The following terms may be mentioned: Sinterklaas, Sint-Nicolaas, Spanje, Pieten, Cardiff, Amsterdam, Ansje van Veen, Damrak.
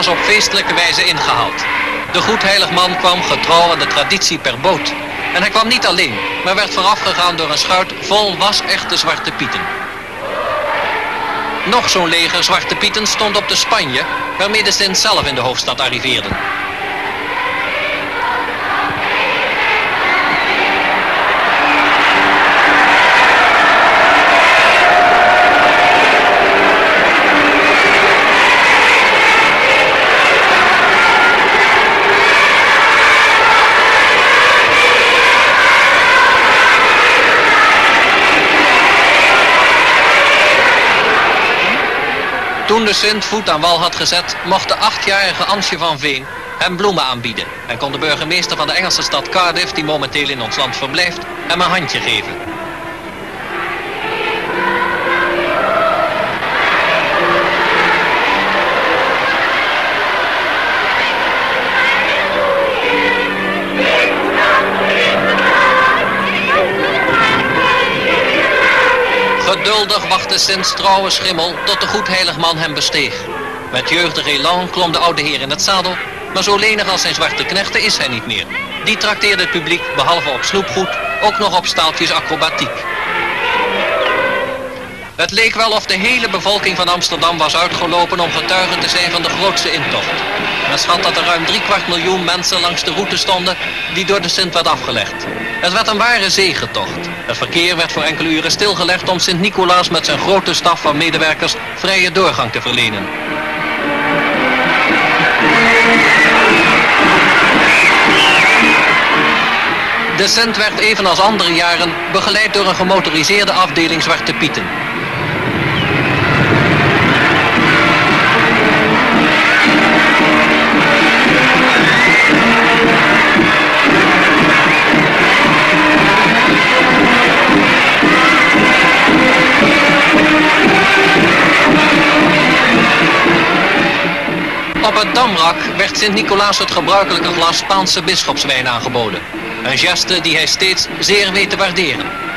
Nicolaas op feestelijke wijze ingehaald. De goedheiligman kwam getrouw aan de traditie per boot. En hij kwam niet alleen, maar werd voorafgegaan door een schuit vol was-echte Zwarte Pieten. Nog zo'n leger Zwarte Pieten stond op de Spanje, waarmee de Sint zelf in de hoofdstad arriveerden. Toen de Sint voet aan wal had gezet, mocht de 8-jarige Ansje van Veen hem bloemen aanbieden. En kon de burgemeester van de Engelse stad Cardiff, die momenteel in ons land verblijft, hem een handje geven. Geduldig wachtte Sints trouwe schimmel tot de goedheiligman hem besteeg. Met jeugdig elan klom de oude heer in het zadel, maar zo lenig als zijn zwarte knechten is hij niet meer. Die trakteerde het publiek, behalve op snoepgoed, ook nog op staaltjes acrobatiek. Het leek wel of de hele bevolking van Amsterdam was uitgelopen om getuige te zijn van de grootste intocht. Men schat dat er ruim 3/4 miljoen mensen langs de route stonden die door de Sint werd afgelegd. Het werd een ware zegetocht. Het verkeer werd voor enkele uren stilgelegd om Sint-Nicolaas met zijn grote staf van medewerkers vrije doorgang te verlenen. De Sint werd evenals andere jaren begeleid door een gemotoriseerde afdeling Zwarte Pieten. Op het Damrak werd Sint-Nicolaas het gebruikelijke glas Spaanse bisschopswijn aangeboden. Een geste die hij steeds zeer weet te waarderen.